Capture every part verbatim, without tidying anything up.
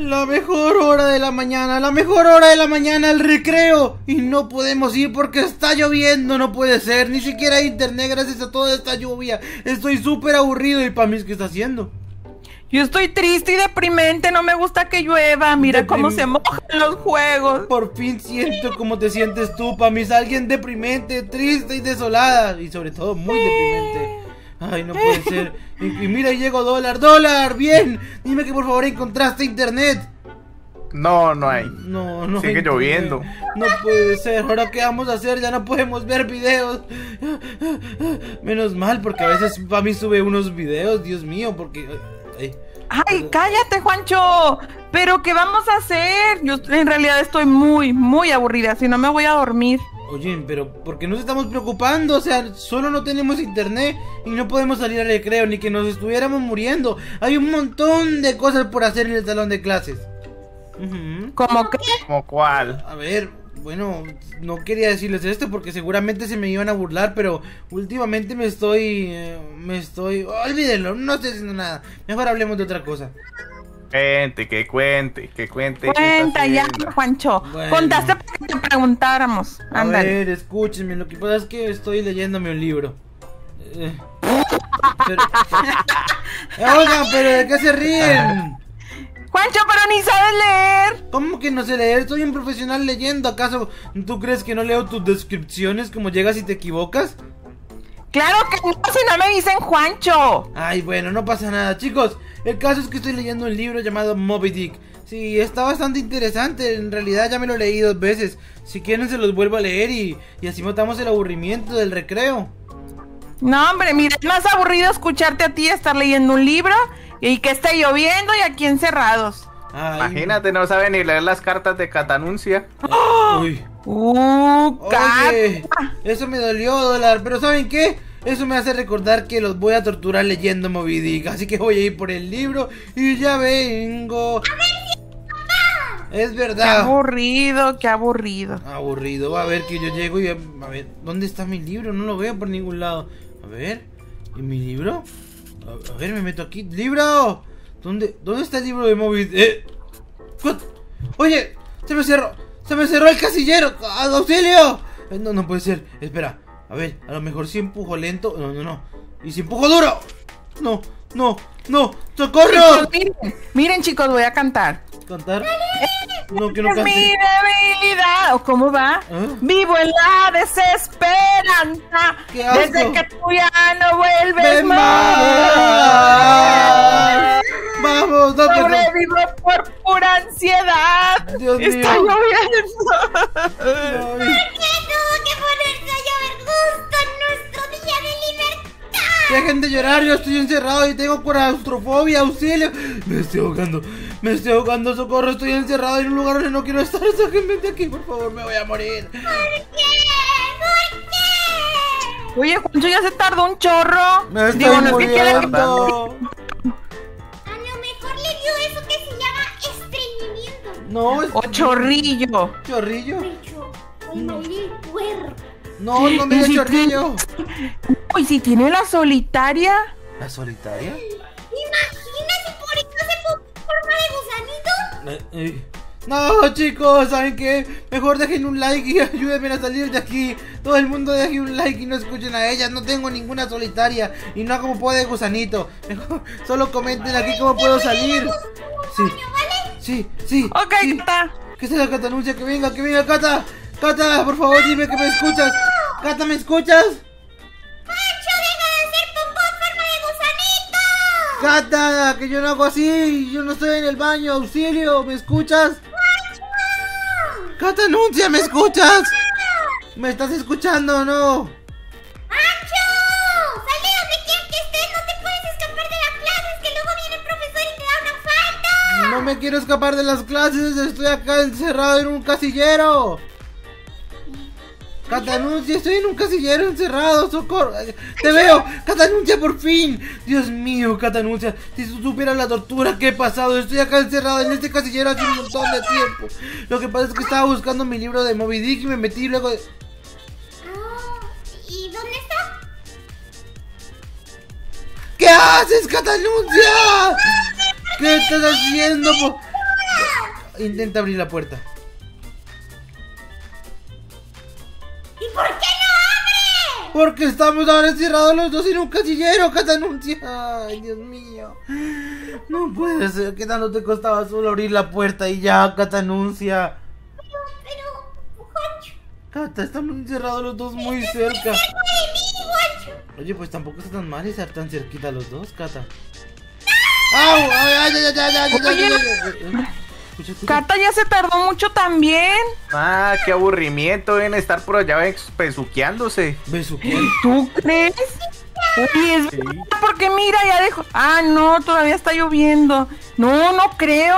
La mejor hora de la mañana, la mejor hora de la mañana, el recreo. Y no podemos ir porque está lloviendo, no puede ser. Ni siquiera hay internet gracias a toda esta lluvia. Estoy súper aburrido. ¿Y Pamis qué está haciendo? Yo estoy triste y deprimente, no me gusta que llueva. Mira Deprim- cómo se mojan los juegos. Por fin siento cómo te sientes tú, Pamis. Alguien deprimente, triste y desolada. Y sobre todo muy deprimente. Ay, no puede ser. Y, y mira, llegó dólar, dólar, bien. Dime que por favor encontraste internet. No, no hay. No, no. Sigue hay lloviendo. No puede ser. Ahora qué vamos a hacer, ya no podemos ver videos. Menos mal, porque a veces Pamis sube unos videos, Dios mío, porque... Ay, ay, cállate, Juancho. Pero ¿qué vamos a hacer? Yo en realidad estoy muy, muy aburrida, si no me voy a dormir. Oye, pero ¿por qué nos estamos preocupando? O sea, solo no tenemos internet y no podemos salir al recreo, ni que nos estuviéramos muriendo. Hay un montón de cosas por hacer en el salón de clases. Uh-huh. ¿Cómo qué? ¿Cómo cuál? A ver, bueno, no quería decirles esto porque seguramente se me iban a burlar, pero últimamente me estoy... Eh, me estoy... Oh, olvídenlo, no estoy haciendo nada. Mejor hablemos de otra cosa. Cuente, que cuente, que cuente. Cuenta ya, Juancho. Bueno. Contaste para que te preguntáramos. Ándale. A ver, escúchenme. Lo que pasa es que estoy leyéndome un libro. Eh, pero... Oigan, pero ¿de qué se ríen? Juancho, pero ni sabes leer. ¿Cómo que no sé leer? Soy un profesional leyendo. ¿Acaso tú crees que no leo tus descripciones como llegas y te equivocas? ¡Claro que no! Si no me dicen Juancho. Ay, bueno, no pasa nada, chicos. El caso es que estoy leyendo un libro llamado Moby Dick. Sí, está bastante interesante. En realidad ya me lo leí dos veces. Si quieren se los vuelvo a leer y, y así matamos el aburrimiento del recreo. No, hombre, mira, es más aburrido escucharte a ti estar leyendo un libro y que esté lloviendo y aquí encerrados. Ay, imagínate, no saben ni leer las cartas de Catanuncia. ¡Oh! Uy. Uh, Oye, eso me dolió, dólar, pero ¿saben qué? Eso me hace recordar que los voy a torturar leyendo Moby Dick, así que voy a ir por el libro y ya vengo. A ver, es verdad. Qué aburrido, qué aburrido. Aburrido, a ver que yo llego y a ver, ¿dónde está mi libro? No lo veo por ningún lado. A ver, ¿y mi libro? A, a ver, me meto aquí. ¡Libro! ¿Dónde, dónde está el libro de Moby Dick? Eh, Oye, se me cerró. ¡Se me cerró el casillero! ¡Auxilio! No, no puede ser. Espera. A ver, a lo mejor si empujo lento. No, no, no. Y si empujo duro. No, no, no. ¡Socorro! Miren, miren chicos, voy a cantar. ¿Cantar? No, que no cante. Mi debilidad. ¿O cómo va? ¿Ah? Vivo en la desesperanza. ¡Qué asco! Desde que tú ya no vuelves más. Vamos, no, sobrevivo por pura ansiedad. Dios está mío. Lloviendo. ¿Por qué tuvo que ponerse a llover justo en nuestro día de libertad? Dejen de llorar, yo estoy encerrado y tengo claustrofobia, auxilio. Me estoy ahogando, me estoy ahogando, socorro, estoy encerrado en un lugar donde no quiero estar. Sáquenme de aquí, por favor, me voy a morir. ¿Por qué? ¿Por qué? Oye, Juancho, ya se tardó un chorro. Me estoy Digo, no muriendo. Es que eso que se llama estreñimiento. No, es... O chorrillo. Chorrillo. No, no, no me dio si chorrillo. Uy, si tiene la solitaria. ¿La solitaria? Imagínate, por eso se forma de gusanito. Eh, eh. No, chicos, ¿saben qué? Mejor dejen un like y ayúdenme a salir de aquí. Todo el mundo deje un like y no escuchen a ellas. No tengo ninguna solitaria y no como puedo de gusanito. Mejor solo comenten aquí cómo puedo salir. Sí, sí, sí. Ok, sí. Cata. ¿Qué será la Catanuncia? Que venga, que venga, Cata. Cata, por favor, dime que me escuchas. Cata, ¿me escuchas? Cata, que yo no hago así, yo no estoy en el baño, auxilio, ¿me escuchas? Catanuncia, ¿me escuchas? ¿Me estás escuchando o no? ¡Pancho! ¡Salí donde quiera que estés! ¡No te puedes escapar de las clases! ¡Que luego viene el profesor y te da una falta! ¡No me quiero escapar de las clases! ¡Estoy acá encerrado en un casillero! Catanuncia, estoy en un casillero encerrado, socorro. Te veo, Catanuncia, por fin. Dios mío, Catanuncia, si tú supieras la tortura que he pasado. Estoy acá encerrado en este casillero hace un montón de tiempo. Lo que pasa es que estaba buscando mi libro de Moby Dick y me metí luego de... Oh, ¿y dónde está? ¿Qué haces, Catanuncia? ¿Qué estás haciendo? intenta abrir la puerta. ¿Y por qué no abre? Porque estamos ahora encerrados los dos en un casillero, Catanuncia. Ay, Dios mío. No puede ser, que tanto te costaba solo abrir la puerta y ya, Catanuncia. Pero, pero, Pancho. Cata, estamos encerrados los dos muy cerca. Oye, pues tampoco está tan mal estar tan cerquita los dos, Cata. ¡Au! ¡Ay, ay, ay, ay, ay! Cata ya se tardó mucho también. Ah, qué aburrimiento en estar por allá besuqueándose. ¿Besuqueándose? ¿Tú crees? Uy, es verdad, porque mira, ya dejó. Ah, no, todavía está lloviendo. No, no creo.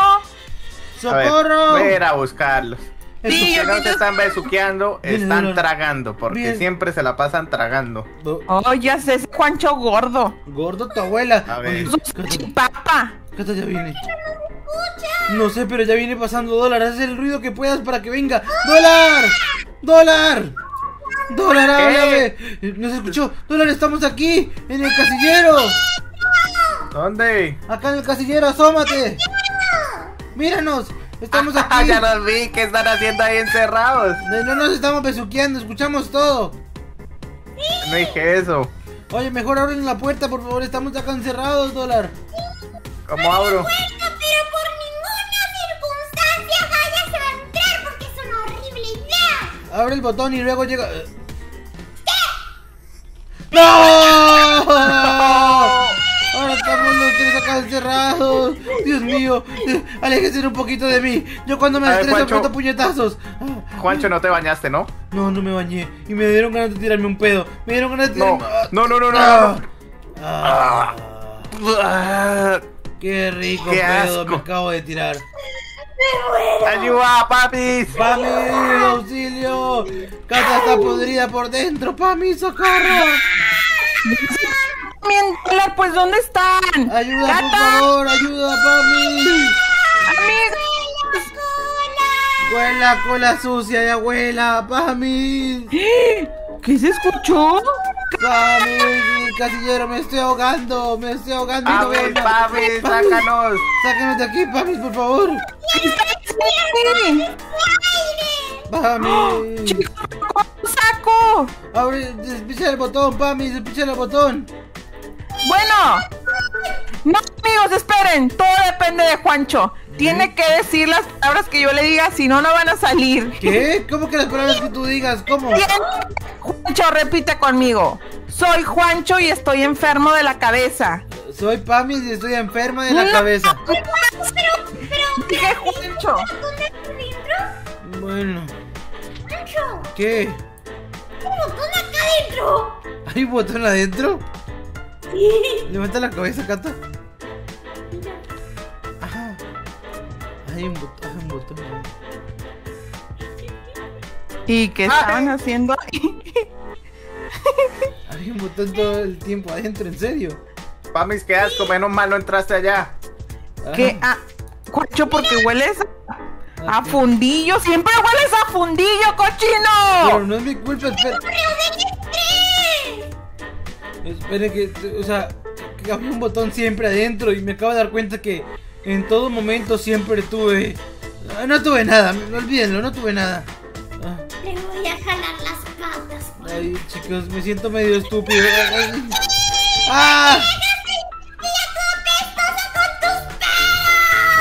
¡Socorro! Voy a ir a buscarlos. Sí, que no se están besuqueando, están tragando, porque siempre se la pasan tragando. Oh, ya sé, es Juancho gordo. Gordo tu abuela. A ver. Chipapa. Cata ya viene. No sé, pero ya viene pasando dólar. Haz el ruido que puedas para que venga. ¡Dólar! ¡Dólar! ¡Dólar, háblame! ¿Nos escuchó? ¡Dólar, estamos aquí! ¡En el casillero! ¿Dónde? Acá en el casillero, asómate. ¡Míranos! Estamos aquí. Ya los vi, ¿qué están haciendo ahí encerrados? No, no nos estamos besuqueando, escuchamos todo. Sí. No dije eso. Oye, mejor abren la puerta, por favor, estamos acá encerrados, Dólar. Sí. ¿Cómo abro? Puerta, pero por ninguna circunstancia vayas a entrar porque es una horrible idea. Abre el botón y luego llega. ¿Qué? ¡No! Ahora estamos los tres acá encerrados. Dios mío, aléjense un poquito de mí. Yo cuando me estreso meto puñetazos. Juancho, no te bañaste, ¿no? No, no me bañé. Y me dieron ganas de tirarme un pedo. Me dieron ganas de tirarme. No, no, no, no, no, no. Ah. Ah. Qué rico Qué pedo me acabo de tirar. ¡Ayuda, Pamis! ¡Pamis, auxilio! Cata está podrida por dentro. ¡Pamis, socorro! Pues, ¿dónde están? Ayuda, ¡Cata! Por favor, ayuda, Pamis. Amigos, huela cola sucia de abuela, Pamis. ¿Qué se escuchó? Pamis, el casillero, me estoy ahogando, me estoy ahogando. A ver, no, Pamis, Pamis, sácanos, sácanos de aquí, Pamis, por favor. Pamis, chico, saco. Abre, despicha el botón, Pamis, despicha el botón. Bueno, no, amigos, esperen. Todo depende de Juancho. Tiene que decir las palabras que yo le diga, si no, no van a salir. ¿Qué? ¿Cómo que las palabras que tú digas? ¿Cómo? Juancho, repite conmigo. Soy Juancho y estoy enfermo de la cabeza. Soy Pamis y estoy enferma de la no, cabeza. Pero, pero, dije Juancho. Bueno. Juancho. ¿Qué? Hay un botón acá adentro. ¿Hay un botón adentro? Levanta la cabeza, Cata. Ajá. Hay un botón, hay un botón. ¿Y qué estaban haciendo ahí? Hay un botón todo el tiempo adentro, en serio. Pamis, qué asco, menos mal no entraste allá. ¿Qué? Ah, Juancho, porque hueles a, a fundillo. Siempre hueles a fundillo, cochino. Pero no es mi culpa, espera. Espere que, o sea, que había un botón siempre adentro y me acabo de dar cuenta que en todo momento siempre tuve... No tuve nada, olvídenlo, no tuve nada. Ah. Le voy a jalar las patas. Ay, chicos, me siento medio estúpido. ¡Ah!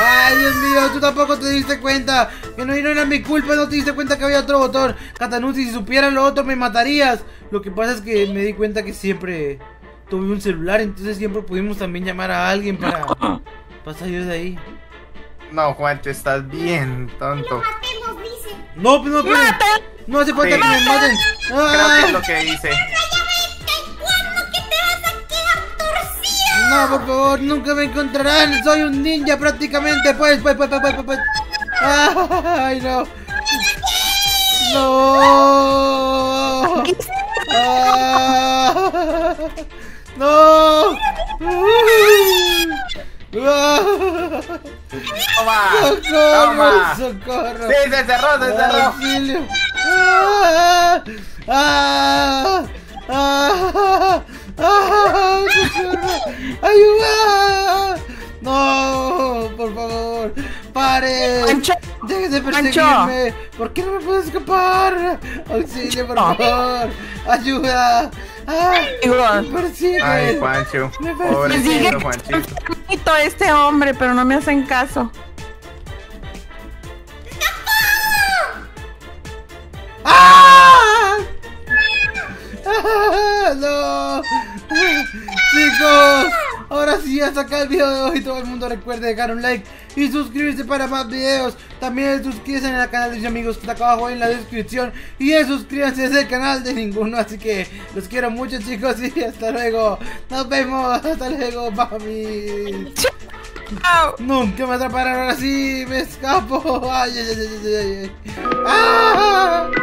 ¡Ay, Dios mío! Tú tampoco te diste cuenta. Que no, no era mi culpa, no te diste cuenta que había otro botón. Catanuncia, si supiera lo otro me matarías. Lo que pasa es que me di cuenta que siempre tuve un celular, entonces siempre pudimos también llamar a alguien para, para salir de ahí. No, Juancho, estás bien tonto. No, no, pero no hace falta sí. que me maten. Creo que es lo que dice. No, por favor, nunca me encontrarán. Soy un ninja prácticamente. Pues, pues, pues, pues, pues, pues. Ay, no. No. Ah, no. Toma. Socorro, socorro. Sí, se cerró, se cerró. Ah, ah, ah, ah, ¡ayuda! ¡No! ¡Por favor! dispares! ¡Pancho! ¡Dejes de perseguirme! ¿Por qué no me puedo escapar? ¡Auxilio, por favor! ¡Ayuda! ¡Ah! ¡Me persiguen! ¡Ay, Pancho! ¡Me persiguen! ¡Me persiguen este hombre, pero no me hacen caso! ¡Ah! ¡Ah! ¡No! ¡Chicos! Ahora sí, hasta acá el video de hoy. Todo el mundo recuerde dejar un like y suscribirse para más videos. También suscríbanse en el canal de mis amigos que está acá abajo en la descripción. Y suscríbanse al canal de ninguno. Así que los quiero mucho, chicos. Y hasta luego. Nos vemos. Hasta luego, papi. ¡Chao! Nunca me atraparon. Ahora sí, me escapo. Ay, ay, ay, ay, ay. ¡Ah!